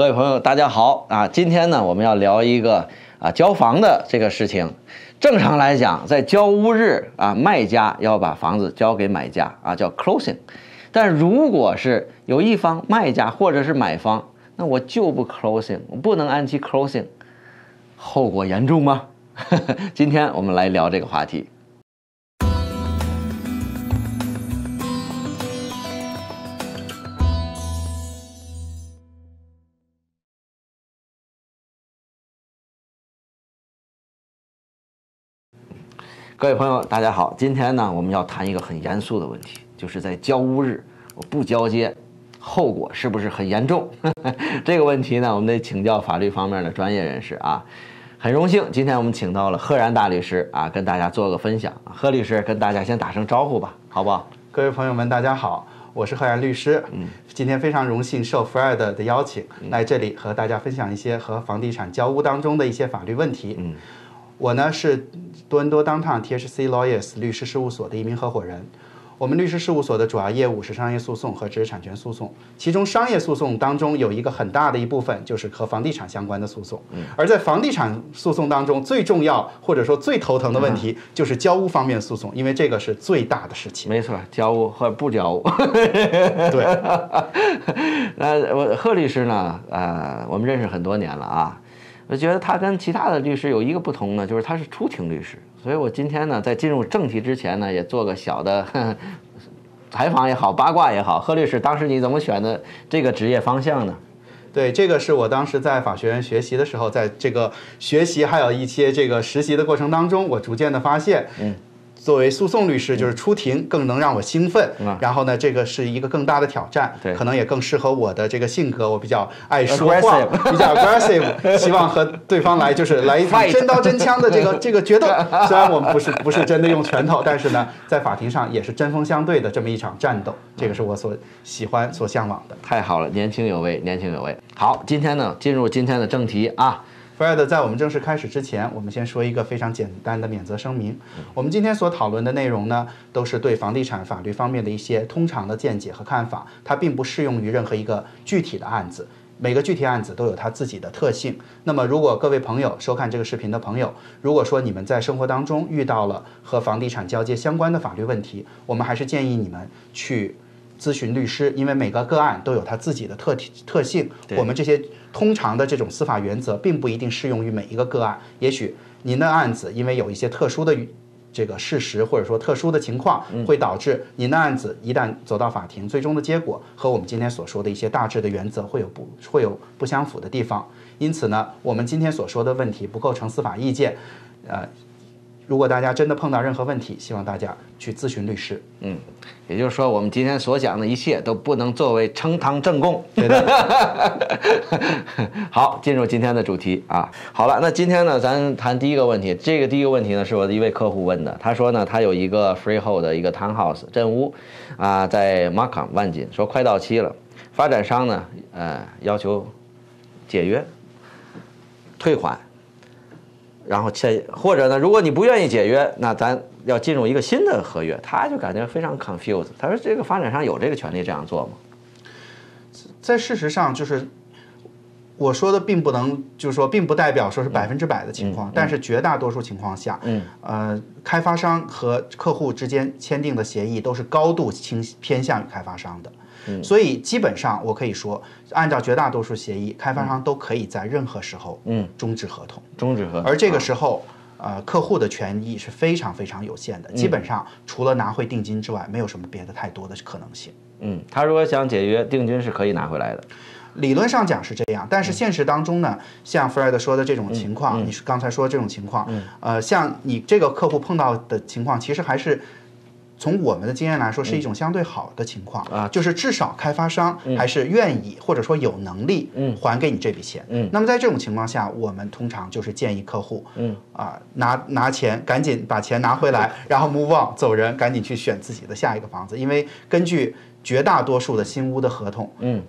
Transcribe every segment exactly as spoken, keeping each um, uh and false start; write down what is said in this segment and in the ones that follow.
各位朋友，大家好啊！今天呢，我们要聊一个啊交房的这个事情。正常来讲，在交屋日啊，卖家要把房子交给买家啊，叫 closing。但如果是有一方卖家或者是买方，那我就不 closing， 我不能按期 closing， 后果严重吗？今天我们来聊这个话题。 各位朋友，大家好。今天呢，我们要谈一个很严肃的问题，就是在交屋日我不交接，后果是不是很严重？这个问题呢，我们得请教法律方面的专业人士啊。很荣幸，今天我们请到了贺然大律师啊，跟大家做个分享。贺律师跟大家先打声招呼吧，好不好？各位朋友们，大家好，我是贺然律师。嗯，今天非常荣幸受弗瑞德的邀请，来这里和大家分享一些和房地产交屋当中的一些法律问题。嗯。 我呢是多伦多当趟 T H C Lawyers 律师事务所的一名合伙人。我们律师事务所的主要业务是商业诉讼和知识产权诉讼，其中商业诉讼当中有一个很大的一部分就是和房地产相关的诉讼。而在房地产诉讼当中，最重要或者说最头疼的问题就是交屋方面诉讼，因为这个是最大的事情。没错，交屋或者不交屋。对。那我贺律师呢？呃，我们认识很多年了啊。 我觉得他跟其他的律师有一个不同呢，就是他是出庭律师。所以我今天呢，在进入正题之前呢，也做个小的呵呵采访也好，八卦也好。贺律师，当时你怎么选的这个职业方向呢？ 对，这个是我当时在法学院学习的时候，在这个学习还有一些这个实习的过程当中，我逐渐的发现，嗯。 作为诉讼律师，就是出庭更能让我兴奋。嗯、然后呢，这个是一个更大的挑战，嗯、可能也更适合我的这个性格。我比较爱说话， aggressive, 比较 aggressive， 希望和对方来就是来一场真刀真枪的这个这个决斗。虽然我们不是不是真的用拳头，但是呢，在法庭上也是针锋相对的这么一场战斗。这个是我所喜欢、所向往的。太好了，年轻有为，年轻有为。好，今天呢，进入今天的正题啊。 Fred， 在我们正式开始之前，我们先说一个非常简单的免责声明。我们今天所讨论的内容呢，都是对房地产法律方面的一些通常的见解和看法，它并不适用于任何一个具体的案子。每个具体案子都有它自己的特性。那么，如果各位朋友收看这个视频的朋友，如果说你们在生活当中遇到了和房地产交接相关的法律问题，我们还是建议你们去咨询律师，因为每个个案都有它自己的特特性。我们这些。 通常的这种司法原则并不一定适用于每一个个案，也许您的案子因为有一些特殊的这个事实或者说特殊的情况，会导致您的案子一旦走到法庭，最终的结果和我们今天所说的一些大致的原则会有不会有不相符的地方。因此呢，我们今天所说的问题不构成司法意见，呃。 如果大家真的碰到任何问题，希望大家去咨询律师。嗯，也就是说，我们今天所讲的一切都不能作为呈堂证供。对的。好，进入今天的主题啊。好了，那今天呢，咱谈第一个问题。这个第一个问题呢，是我的一位客户问的。他说呢，他有一个 freehold 的一个 townhouse 镇屋啊、呃，在 Markham 万锦，说快到期了，发展商呢，呃，要求解约、退款。 然后签，或者呢，如果你不愿意解约，那咱要进入一个新的合约。他就感觉非常 confused。他说：“这个发展商有这个权利这样做吗？”在事实上，就是我说的，并不能就是说，并不代表说是百分之百的情况，嗯嗯、但是绝大多数情况下，嗯，呃，开发商和客户之间签订的协议都是高度倾偏向于开发商的。 所以基本上，我可以说，按照绝大多数协议，开发商都可以在任何时候，嗯，终止合同，终止合同。而这个时候，呃，客户的权益是非常非常有限的，基本上除了拿回定金之外，没有什么别的太多的可能性。嗯，他如果想解约，定金是可以拿回来的。 理论上讲是这样，但是现实当中呢，像 Fred 说的这种情况，你刚才说的这种情况，呃，像你这个客户碰到的情况，其实还是。 从我们的经验来说，是一种相对好的情况啊，就是至少开发商还是愿意或者说有能力还给你这笔钱。嗯，那么在这种情况下，我们通常就是建议客户，嗯啊，拿拿钱，赶紧把钱拿回来，然后 move on 走人，赶紧去选自己的下一个房子。因为根据绝大多数的新屋的合同，嗯，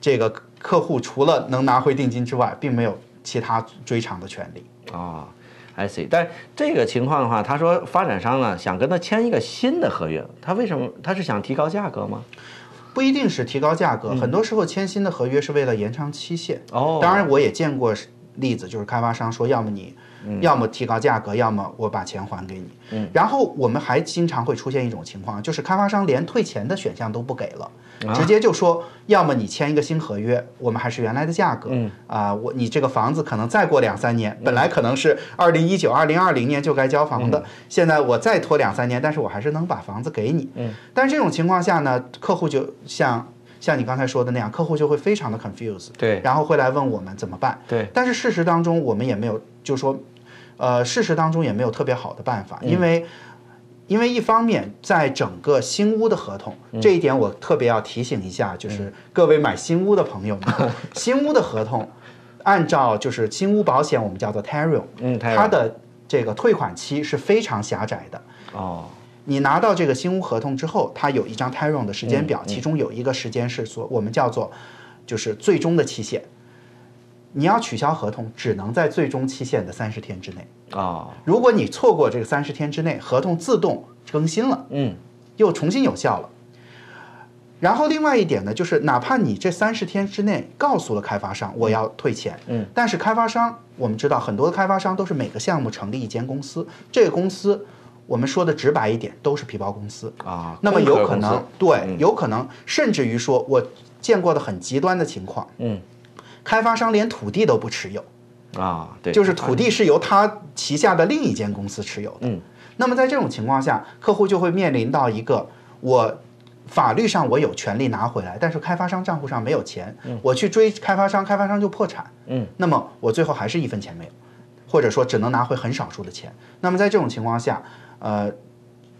这个客户除了能拿回定金之外，并没有其他追偿的权利啊。 I see， 但这个情况的话，他说发展商呢想跟他签一个新的合约，他为什么？他是想提高价格吗？不一定是提高价格，嗯、很多时候签新的合约是为了延长期限。哦，当然我也见过例子，就是开发商说，要么你，嗯、要么提高价格，要么我把钱还给你。嗯，然后我们还经常会出现一种情况，就是开发商连退钱的选项都不给了，啊、直接就说，要么你签一个新合约，我们还是原来的价格。嗯啊、呃，我你这个房子可能再过两三年，嗯、本来可能是二零一九、二零二零年就该交房的，嗯、现在我再拖两三年，但是我还是能把房子给你。嗯，但是这种情况下呢，客户就像。像你刚才说的那样，客户就会非常的 confused， 对，然后会来问我们怎么办，对。但是事实当中我们也没有，就是说，呃，事实当中也没有特别好的办法，嗯、因为，因为一方面在整个新屋的合同，嗯、这一点我特别要提醒一下，就是各位买新屋的朋友们，嗯、新屋的合同，按照就是新屋保险我们叫做 T E R I U M，嗯、它的这个退款期是非常狭窄的，哦。你拿到这个新屋合同之后，它有一张 T E R I U M 的时间表，嗯嗯、其中有一个时间是所我们叫做，就是最终的期限。你要取消合同，只能在最终期限的三十天之内啊。哦、如果你错过这个三十天之内，合同自动更新了，嗯，又重新有效了。然后另外一点呢，就是哪怕你这三十天之内告诉了开发商我要退钱，嗯，但是开发商我们知道很多的开发商都是每个项目成立一间公司，这个公司。我们说的直白一点，都是皮包公司啊。那么有可能，对，嗯、有可能，甚至于说，我见过的很极端的情况，嗯，开发商连土地都不持有啊，对，就是土地是由他旗下的另一间公司持有的。嗯，那么在这种情况下，客户就会面临到一个，我法律上我有权利拿回来，但是开发商账户上没有钱，嗯、我去追开发商，开发商就破产，嗯，那么我最后还是一分钱没有，或者说只能拿回很少数的钱。那么在这种情况下。呃，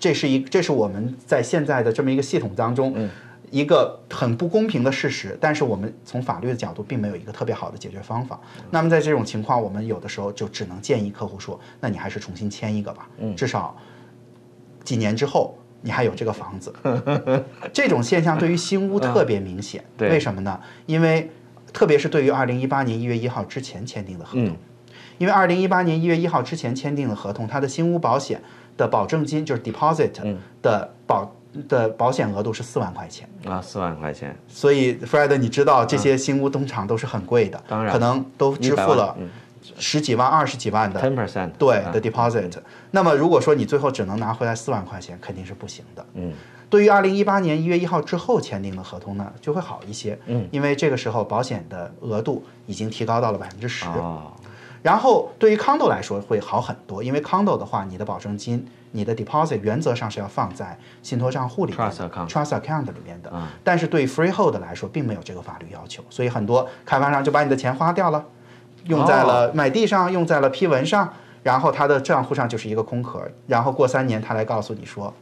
这是一，这是我们在现在的这么一个系统当中，嗯、一个很不公平的事实。但是我们从法律的角度，并没有一个特别好的解决方法。嗯、那么在这种情况，我们有的时候就只能建议客户说：“那你还是重新签一个吧，嗯、至少几年之后你还有这个房子。嗯”这种现象对于新屋特别明显。嗯、为什么呢？因为特别是对于二零一八年一月一号之前签订的合同，嗯、因为二零一八年一月一号之前签订的合同，它的新屋保险。的保证金就是 deposit 的保、嗯、的保险额度是四万块钱啊，四万块钱。所以 Fred， 你知道这些新屋通常都是很贵的，当然可能都支付了十几万、二十、嗯、几万的 百分之十 对的 deposit、啊。那么如果说你最后只能拿回来四万块钱，肯定是不行的。嗯，对于二零一八年一月一号之后签订的合同呢，就会好一些。嗯，因为这个时候保险的额度已经提高到了百分之十。哦，然后对于 condo 来说会好很多，因为 condo 的话，你的保证金、你的 deposit 原则上是要放在信托账户里面的 trust account 里面的，嗯、但是对 freehold 来说并没有这个法律要求，所以很多开发商就把你的钱花掉了，用在了买地上，用在了批文上，然后他的账户上就是一个空壳，然后过三年他来告诉你说，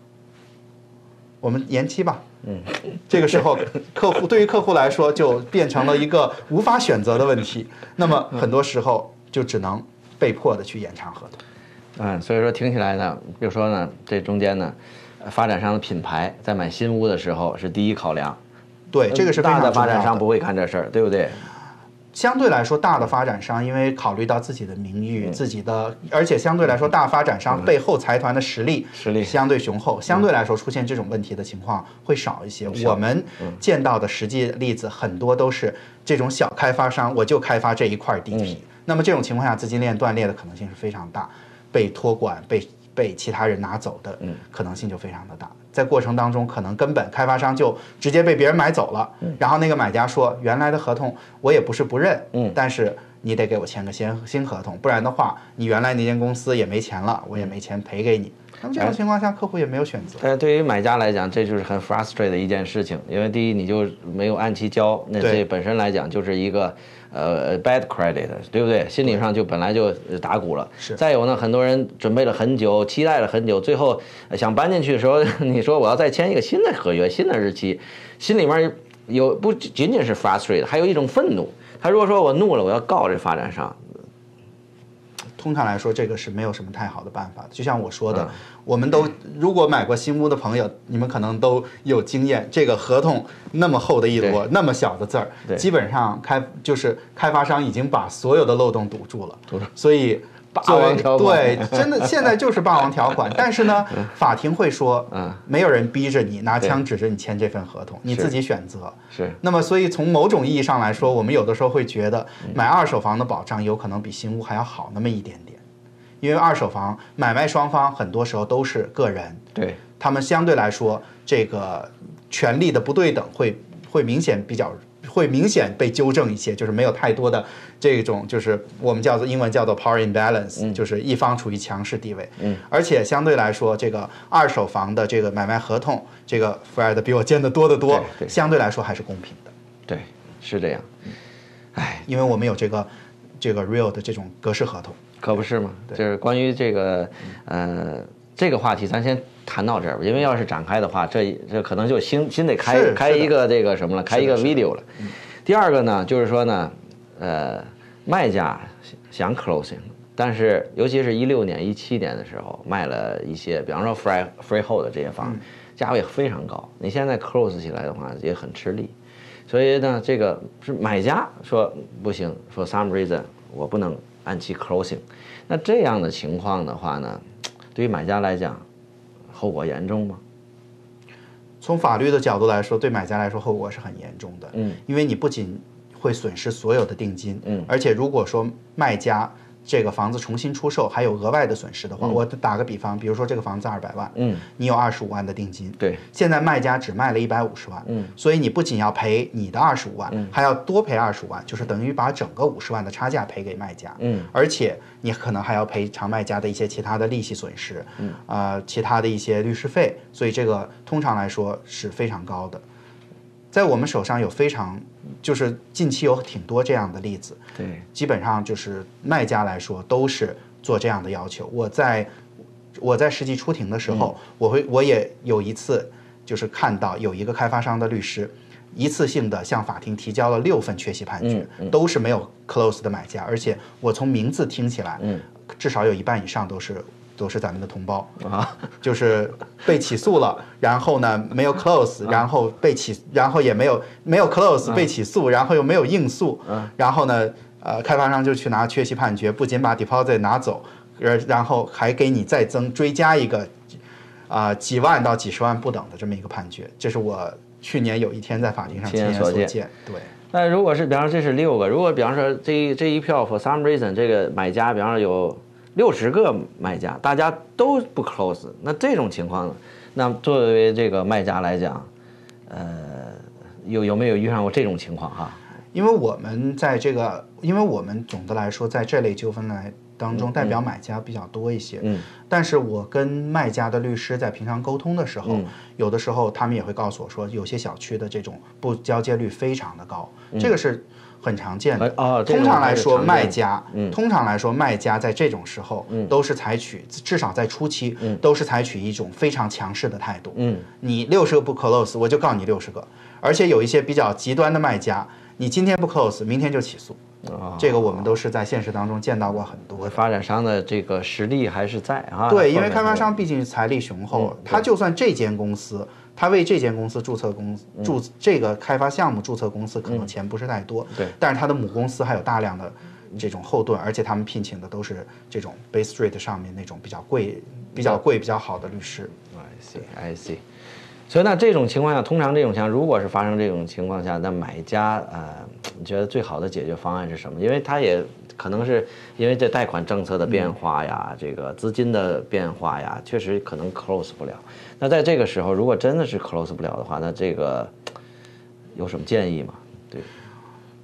我们延期吧。嗯，这个时候客户对于客户来说就变成了一个无法选择的问题，那么很多时候。就只能被迫的去延长合同，嗯，所以说听起来呢，就说呢，这中间呢，发展商的品牌在买新屋的时候是第一考量，对，这个是非常重要的。大的发展商不会干这事儿，对不对？相对来说，大的发展商因为考虑到自己的名誉、嗯、自己的，而且相对来说，大发展商背后财团的实力实力相对雄厚，相对来说出现这种问题的情况会少一些。嗯、我们见到的实际例子很多都是这种小开发商，我就开发这一块地皮。嗯，那么这种情况下，资金链断裂的可能性是非常大，被托管、被被其他人拿走的可能性就非常的大。在过程当中，可能根本开发商就直接被别人买走了，然后那个买家说：“原来的合同我也不是不认，但是你得给我签个新新合同，不然的话，你原来那间公司也没钱了，我也没钱赔给你。”那么这种情况下，客户也没有选择。但是对于买家来讲，这就是很 frustrating 的一件事情，因为第一你就没有按期交，那这本身来讲就是一个。呃 ，bad credit， 对不对？心理上就本来就打鼓了。是。再有呢，很多人准备了很久，期待了很久，最后想搬进去的时候，你说我要再签一个新的合约、新的日期，心里面有不仅仅是 frustrated， 还有一种愤怒。他如果说我怒了，我要告这发展商。通常来说，这个是没有什么太好的办法的。就像我说的，嗯、我们都如果买过新屋的朋友，你们可能都有经验。这个合同那么厚的一摞，那么小的字儿，基本上开就是开发商已经把所有的漏洞堵住了。所以霸王条款，对，真的现在就是霸王条款。但是呢，法庭会说，嗯，没有人逼着你拿枪指着你签这份合同，你自己选择。是。那么，所以从某种意义上来说，我们有的时候会觉得买二手房的保障有可能比新屋还要好那么一点点，因为二手房买卖双方很多时候都是个人，对，他们相对来说这个权利的不对等会会明显比较。会明显被纠正一些，就是没有太多的这种，就是我们叫做英文叫做 power imbalance，、嗯、就是一方处于强势地位。嗯，而且相对来说，这个二手房的这个买卖合同，这个弗瑞德比我见得多得多，对对相对来说还是公平的。对，是这样。哎，因为我们有这个这个 real 的这种格式合同，可不是吗？就是关于这个，呃。这个话题咱先谈到这儿吧，因为要是展开的话，这这可能就新新得开开一个这个什么了，开一个 video 了。嗯、第二个呢，就是说呢，呃，卖家想 closing， 但是尤其是一六年、一七年的时候，卖了一些，比方说 free freehold 的这些房，嗯、价位非常高，你现在 close 起来的话也很吃力，所以呢，这个是买家说不行，说 some reason 我不能按期 closing， 那这样的情况的话呢？对于买家来讲，后果严重吗？从法律的角度来说，对买家来说后果是很严重的。嗯，因为你不仅会损失所有的定金，嗯，而且如果说卖家这个房子重新出售还有额外的损失的话，嗯、我打个比方，比如说这个房子二百万，嗯，你有二十五万的定金，对，现在卖家只卖了一百五十万，嗯，所以你不仅要赔你的二十五万，嗯、还要多赔二十五万，就是等于把整个五十万的差价赔给卖家，嗯，而且。你可能还要赔偿卖家的一些其他的利息损失，嗯，呃，其他的一些律师费，所以这个通常来说是非常高的。在我们手上有非常，就是近期有挺多这样的例子，对，基本上就是卖家来说都是做这样的要求。我在我在实际出庭的时候，嗯、我会我也有一次就是看到有一个开发商的律师。一次性的向法庭提交了六份缺席判决，嗯嗯、都是没有 close 的买家，而且我从名字听起来，嗯、至少有一半以上都是都是咱们的同胞啊，就是被起诉了，然后呢没有 close， 然后被起，然后也没有没有 close 被起诉，然后又没有应诉，啊、然后呢，呃，开发商就去拿缺席判决，不仅把 deposit 拿走，然后还给你再增追加一个，啊、呃，几万到几十万不等的这么一个判决，这是我。去年有一天在法庭上亲眼所见，对。那如果是比方说这是六个，如果比方说这一这一票 for some reason 这个买家，比方说有六十个买家，大家都不 close， 那这种情况，那作为这个卖家来讲，呃，有有没有遇上过这种情况哈？因为我们在这个，因为我们总的来说在这类纠纷来。当中代表买家比较多一些，嗯，但是我跟卖家的律师在平常沟通的时候，嗯、有的时候他们也会告诉我说，有些小区的这种不交接率非常的高，嗯、这个是很常见的。啊、哦，通常来说，卖家，嗯、通常来说卖家在这种时候都是采取，嗯、至少在初期都是采取一种非常强势的态度。嗯，你六十个不 close， 我就告你六十个，而且有一些比较极端的卖家。你今天不 close， 明天就起诉，哦、这个我们都是在现实当中见到过很多。发展商的这个实力还是在啊。对，因为开发商毕竟财力雄厚，嗯、他就算这间公司，他为这间公司注册公司、嗯、注这个开发项目注册公司可能钱不是太多，嗯、但是他的母公司还有大量的这种后盾，而且他们聘请的都是这种 Bay Street 上面那种比较贵、比较贵、比较好的律师。I see, I see. 所以那这种情况下，通常这种情况，如果是发生这种情况下，那买家呃，你觉得最好的解决方案是什么？因为他也可能是因为这贷款政策的变化呀，嗯、这个资金的变化呀，确实可能 close 不了。那在这个时候，如果真的是 close 不了的话，那这个有什么建议吗？对，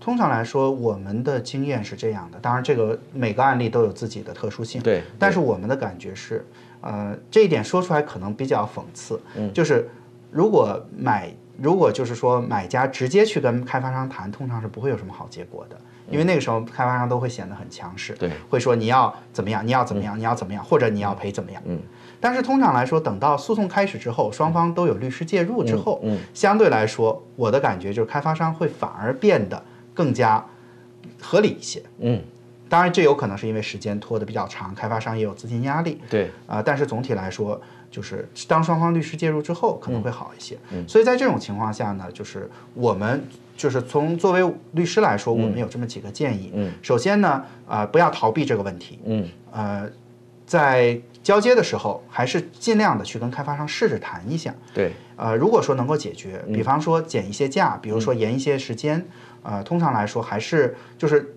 通常来说，我们的经验是这样的，当然这个每个案例都有自己的特殊性，对，对但是我们的感觉是，呃，这一点说出来可能比较讽刺，嗯、就是。如果买，如果就是说买家直接去跟开发商谈，通常是不会有什么好结果的，因为那个时候开发商都会显得很强势，对，会说你要怎么样，你要怎么样，嗯、你要怎么样，或者你要赔怎么样。嗯。但是通常来说，等到诉讼开始之后，双方都有律师介入之后，嗯嗯、相对来说，我的感觉就是开发商会反而变得更加合理一些。嗯。当然，这有可能是因为时间拖得比较长，开发商也有资金压力。对。啊、呃，但是总体来说。就是当双方律师介入之后可能会好一些，嗯嗯、所以在这种情况下呢，就是我们就是从作为律师来说，我们有这么几个建议。嗯，首先呢，啊、呃，不要逃避这个问题。嗯，呃，在交接的时候，还是尽量的去跟开发商试着谈一下。对，呃，如果说能够解决，比方说减一些价，比如说延一些时间，呃，通常来说还是就是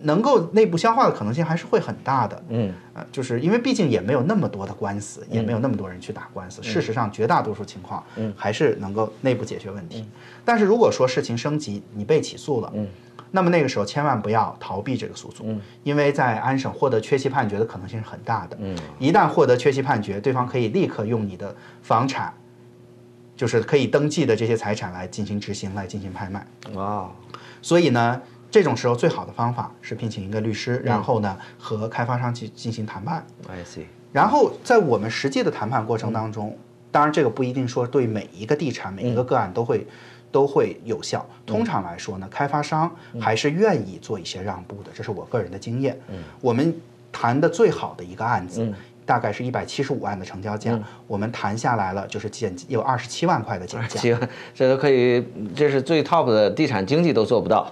能够内部消化的可能性还是会很大的。嗯，呃，就是因为毕竟也没有那么多的官司，也没有那么多人去打官司。事实上，绝大多数情况还是能够内部解决问题。但是如果说事情升级，你被起诉了，嗯。那么那个时候千万不要逃避这个诉讼，嗯、因为在安省获得缺席判决的可能性是很大的。嗯、一旦获得缺席判决，对方可以立刻用你的房产，就是可以登记的这些财产来进行执行，来进行拍卖。哇！所以呢，这种时候最好的方法是聘请一个律师，嗯、然后呢和开发商去进行谈判。I see。然后在我们实际的谈判过程当中，嗯、当然这个不一定说对每一个地产、每一个个案都会。都会有效。通常来说呢，开发商还是愿意做一些让步的，这是我个人的经验。嗯，我们谈的最好的一个案子，大概是一百七十五万的成交价，我们谈下来了，就是减有二十七万块的减价。行，这都可以，这是最 top 的地产经济都做不到，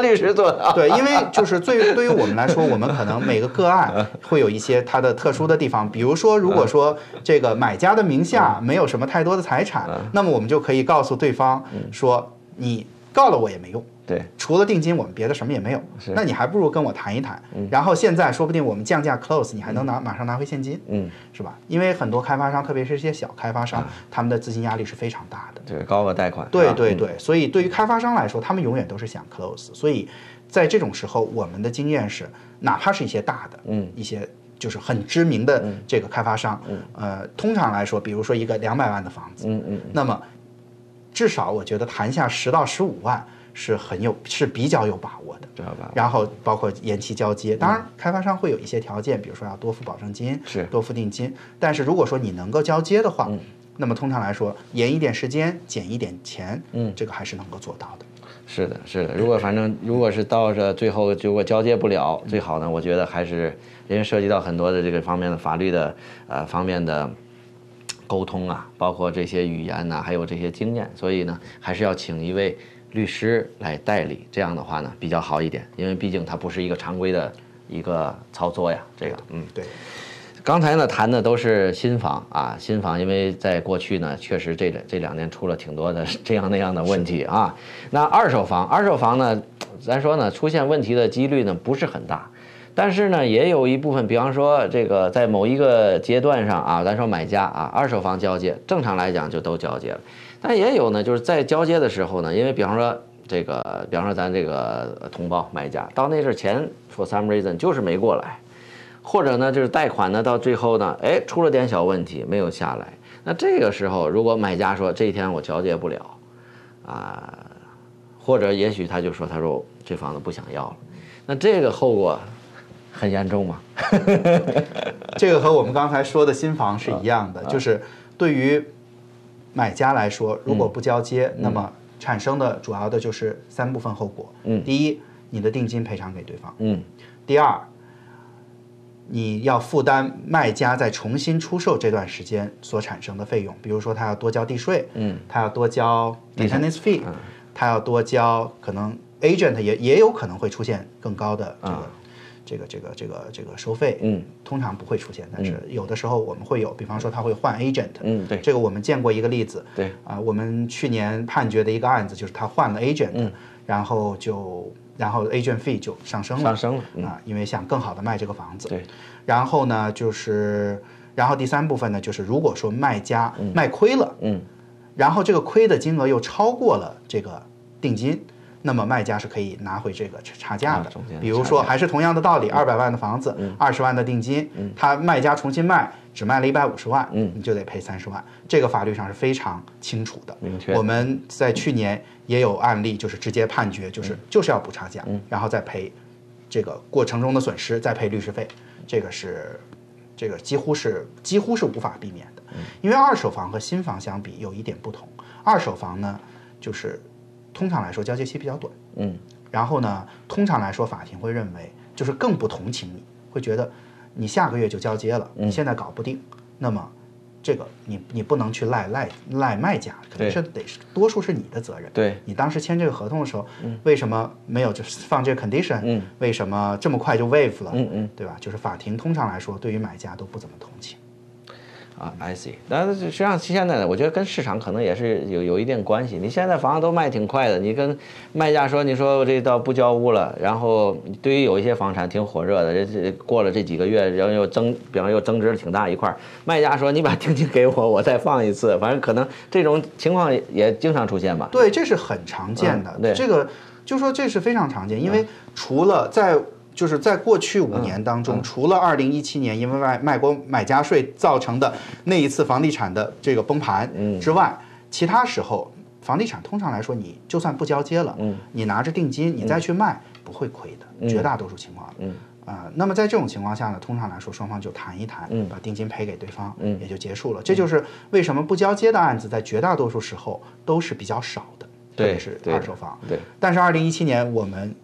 律师做到。对，因为就是最对于我们来说，我们可能每个个案会有一些它的特殊的地方，比如说，如果说这个买家的名下没有什么太多的财产，那么我们就可以告诉对方说，你告了我也没用。对，除了定金，我们别的什么也没有。那你还不如跟我谈一谈。嗯、然后现在说不定我们降价 close， 你还能拿、嗯、马上拿回现金，嗯，是吧？因为很多开发商，特别是一些小开发商，嗯、他们的资金压力是非常大的。对，高额贷款。对对对，嗯、所以对于开发商来说，他们永远都是想 close。所以在这种时候，我们的经验是，哪怕是一些大的，嗯，一些就是很知名的这个开发商，嗯嗯、呃，通常来说，比如说一个两百万的房子，嗯嗯，嗯那么至少我觉得谈下十到十五万。是很有是比较有把握的，然后包括延期交接，当然开发商会有一些条件，比如说要多付保证金，是多付定金。但是如果说你能够交接的话，嗯、那么通常来说延一点时间，减一点钱，嗯，这个还是能够做到的。是的，是的。如果反正如果是到这最后如果交接不了，最好呢，我觉得还是因为涉及到很多的这个方面的法律的呃方面的。沟通啊，包括这些语言呐、啊，还有这些经验，所以呢，还是要请一位律师来代理，这样的话呢比较好一点，因为毕竟它不是一个常规的一个操作呀。这个，嗯，对。刚才呢谈的都是新房啊，新房，因为在过去呢，确实这这两年出了挺多的这样那样的问题啊。那二手房，二手房呢，咱说呢，出现问题的几率呢不是很大。但是呢，也有一部分，比方说这个在某一个阶段上啊，咱说买家啊，二手房交接，正常来讲就都交接了。但也有呢，就是在交接的时候呢，因为比方说这个，比方说咱这个同胞买家到那阵前 for some reason 就是没过来，或者呢就是贷款呢到最后呢，哎出了点小问题没有下来。那这个时候如果买家说这一天我交接不了，啊，或者也许他就说他说这房子不想要了，那这个后果。很严重吗？这个和我们刚才说的新房是一样的，就是对于买家来说，如果不交接，那么产生的主要的就是三部分后果。嗯，第一，你的定金赔偿给对方。嗯，第二，你要负担卖家在重新出售这段时间所产生的费用，比如说他要多交地税，嗯，他要多交 maintenance fee， 他要多交，可能 agent 也也有可能会出现更高的这个。这个这个这个这个收费，嗯，通常不会出现，但是有的时候我们会有，比方说他会换 agent， 嗯，对，这个我们见过一个例子，对，啊、呃，我们去年判决的一个案子就是他换了 agent，、嗯、然后就然后 agent fee 就上升了，上升了啊、嗯呃，因为想更好的卖这个房子，对，然后呢就是，然后第三部分呢就是如果说卖家卖亏了，嗯，嗯然后这个亏的金额又超过了这个定金。那么卖家是可以拿回这个差价的，比如说还是同样的道理，二百万的房子，二十万的定金，他卖家重新卖只卖了一百五十万，你就得赔三十万，这个法律上是非常清楚的。我们在去年也有案例，就是直接判决，就是就是要补差价，然后再赔这个过程中的损失，再赔律师费，这个是这个几乎是几乎是无法避免的。因为二手房和新房相比有一点不同，二手房呢就是。通常来说，交接期比较短，嗯，然后呢，通常来说，法庭会认为就是更不同情你，会觉得你下个月就交接了，嗯、你现在搞不定，那么这个你你不能去赖赖赖卖家，肯定是得多数是你的责任。对，你当时签这个合同的时候，嗯、为什么没有就是放这个 condition？、嗯、为什么这么快就 waive 了？嗯嗯，对吧？就是法庭通常来说对于买家都不怎么同情。啊 ，I see。但是实际上现在呢，我觉得跟市场可能也是有有一定关系。你现在房子都卖挺快的，你跟卖家说，你说这到不交屋了，然后对于有一些房产挺火热的，这过了这几个月，然后又增，比方又增值了挺大一块，卖家说你把定金给我，我再放一次。反正可能这种情况也经常出现吧。对，这是很常见的。嗯、对，这个就说这是非常常见，因为除了在。就是在过去五年当中，嗯嗯、除了二零一七年因为外卖国买家税造成的那一次房地产的这个崩盘之外，嗯、其他时候房地产通常来说，你就算不交接了，嗯、你拿着定金你再去卖、嗯、不会亏的，嗯、绝大多数情况。嗯啊、呃，那么在这种情况下呢，通常来说双方就谈一谈，嗯、把定金赔给对方，嗯、也就结束了。这就是为什么不交接的案子在绝大多数时候都是比较少的，特别是二手房。对，对但是二零一七年我们。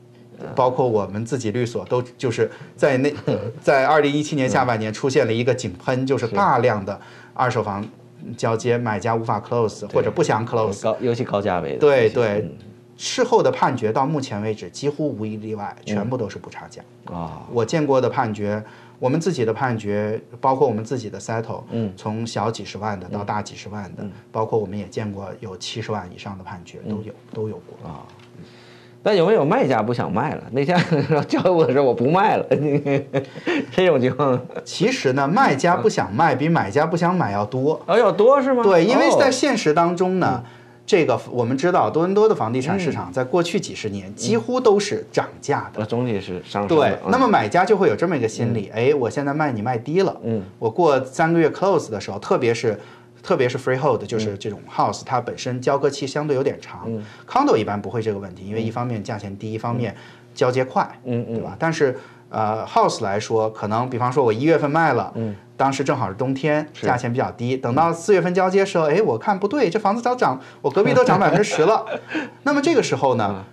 包括我们自己律所都就是在那，在二零一七年下半年出现了一个井喷，就是大量的二手房交接，买家无法 close 或者不想 close， 高尤其高价位的。对对，事后的判决到目前为止几乎无一例外，全部都是不差价啊。我见过的判决，我们自己的判决，包括我们自己的 settle， 从小几十万的到大几十万的，包括我们也见过有七十万以上的判决都有都有过啊。但有没有卖家不想卖了？那天交给我的时候我不卖了，这种情况。其实呢，卖家不想卖比买家不想买要多。哦，要多是吗？对，因为在现实当中呢，哦、这个我们知道多伦多的房地产市场在过去几十年几乎都是涨价的，嗯、总体是上升的。对，嗯、那么买家就会有这么一个心理：哎、嗯，我现在卖你卖低了，嗯，我过三个月 close 的时候，特别是。特别是 freehold， 就是这种 house， 它本身交割期相对有点长。嗯、condo 一般不会这个问题，因为一方面价钱低，一方面交接快，嗯嗯、对吧？但是呃 house 来说，可能比方说我一月份卖了，嗯、当时正好是冬天，价钱比较低。等到四月份交接的时候，哎，我看不对，这房子早涨，我隔壁都涨百分之十了。那么这个时候呢？嗯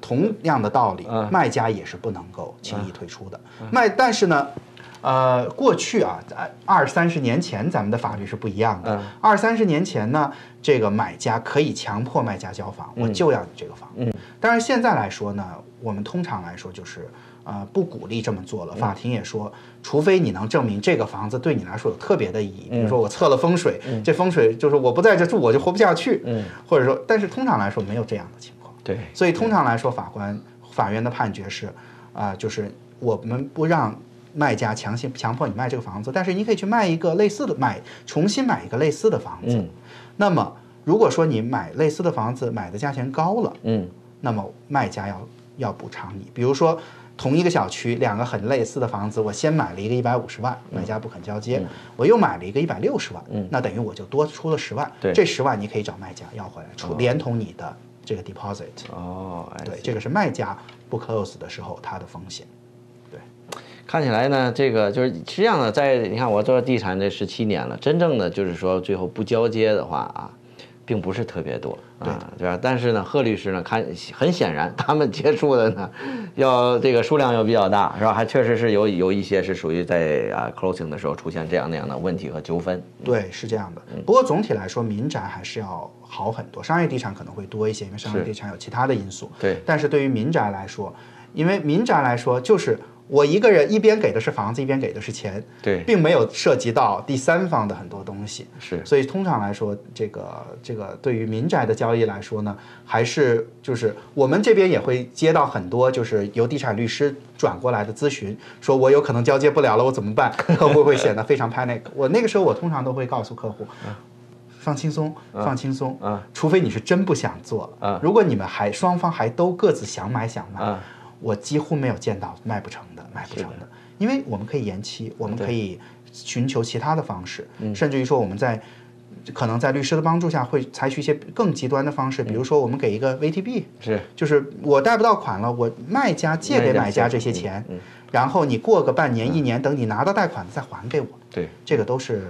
同样的道理，卖家也是不能够轻易退出的。卖，但是呢，呃，过去啊，二三十年前咱们的法律是不一样的。二三十年前呢，这个买家可以强迫卖家交房，我就要你这个房。嗯。但是现在来说呢，我们通常来说就是，呃，不鼓励这么做了。法庭也说，除非你能证明这个房子对你来说有特别的意义，比如说我测了风水，这风水就是我不在这住我就活不下去，嗯，或者说，但是通常来说没有这样的情况。对，所以通常来说，法官、法院的判决是，啊、呃，就是我们不让卖家强行强迫你卖这个房子，但是你可以去卖一个类似的，买重新买一个类似的房子。嗯、那么，如果说你买类似的房子买的价钱高了，嗯，那么卖家要要补偿你。比如说，同一个小区两个很类似的房子，我先买了一个一百五十万，买家不肯交接，嗯、我又买了一个一百六十万，嗯、那等于我就多出了十万。对，这十万你可以找卖家要回来，出、哦、连同你的。这个 deposit 哦，对，这个是卖家不 close 的时候它的风险。对，看起来呢，这个就是实际上呢，在你看我做地产这十七年了，真正的就是说最后不交接的话啊，并不是特别多啊，对吧？但是呢，贺律师呢，看很显然他们接触的呢，要这个数量又比较大，是吧？还确实是有有一些是属于在啊 closing 的时候出现这样那样的问题和纠纷。对，是这样的。不过总体来说，民宅还是要好很多，商业地产可能会多一些，因为商业地产有其他的因素。对。但是对于民宅来说，因为民宅来说就是。我一个人一边给的是房子，一边给的是钱，对，并没有涉及到第三方的很多东西，是，所以通常来说，这个这个对于民宅的交易来说呢，还是就是我们这边也会接到很多就是由地产律师转过来的咨询，说我有可能交接不了了，我怎么办？客户会显得非常 panic。我那个时候我通常都会告诉客户。啊放轻松，放轻松啊！啊除非你是真不想做了。啊、如果你们还双方还都各自想买想卖，啊、我几乎没有见到卖不成的、卖不成的，的因为我们可以延期，我们可以寻求其他的方式，甚至于说我们在可能在律师的帮助下会采取一些更极端的方式，比如说我们给一个 V T B， 是，就是我贷不到款了，我卖家借给买家这些钱，嗯嗯、然后你过个半年、嗯、一年，等你拿到贷款再还给我。对，这个都是。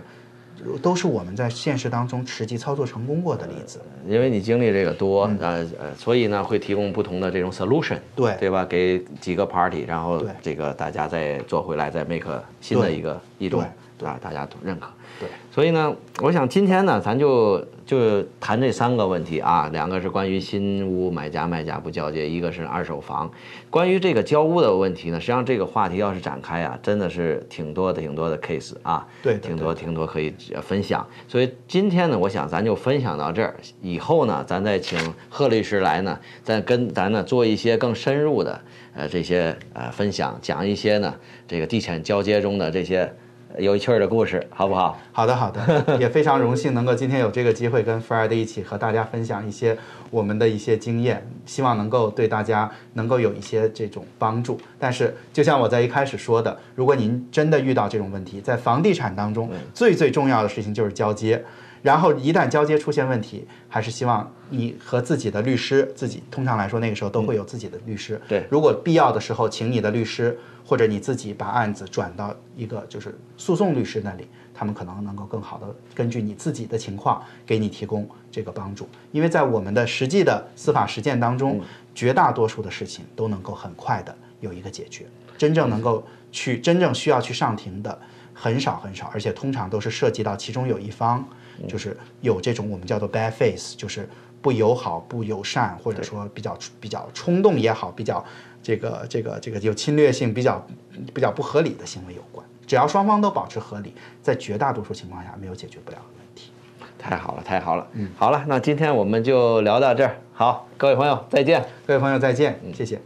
都是我们在现实当中实际操作成功过的例子，因为你经历这个多，嗯、呃呃，所以呢会提供不同的这种 solution， 对对吧？给几个 party， 然后这个大家再做回来，再 make 新的一个一种对吧？大家都认可。对，所以呢，我想今天呢，咱就就谈这三个问题啊，两个是关于新屋买家卖家不交接，一个是二手房。关于这个交屋的问题呢，实际上这个话题要是展开啊，真的是挺多的，挺多的 case 啊，对，挺多挺多可以分享。所以今天呢，我想咱就分享到这儿，以后呢，咱再请贺律师来呢，再跟咱呢做一些更深入的呃这些呃分享，讲一些呢这个地产交接中的这些。 有趣儿的故事，好不好？好的，好的，也非常荣幸能够今天有这个机会跟弗瑞德一起和大家分享一些我们的一些经验，希望能够对大家能够有一些这种帮助。但是，就像我在一开始说的，如果您真的遇到这种问题，在房地产当中最最重要的事情就是交接，然后一旦交接出现问题，还是希望你和自己的律师，自己通常来说那个时候都会有自己的律师。对，如果必要的时候，请你的律师。 或者你自己把案子转到一个就是诉讼律师那里，他们可能能够更好的根据你自己的情况给你提供这个帮助。因为在我们的实际的司法实践当中，绝大多数的事情都能够很快的有一个解决。真正能够去真正需要去上庭的很少很少，而且通常都是涉及到其中有一方就是有这种我们叫做 bad faith， 就是不友好、不友善，或者说比较比较冲动也好，比较。 这个这个这个有侵略性、比较比较不合理的行为有关，只要双方都保持合理，在绝大多数情况下没有解决不了的问题。太好了，太好了，嗯，好了，那今天我们就聊到这儿。好，各位朋友再见，各位朋友再见，嗯，谢谢。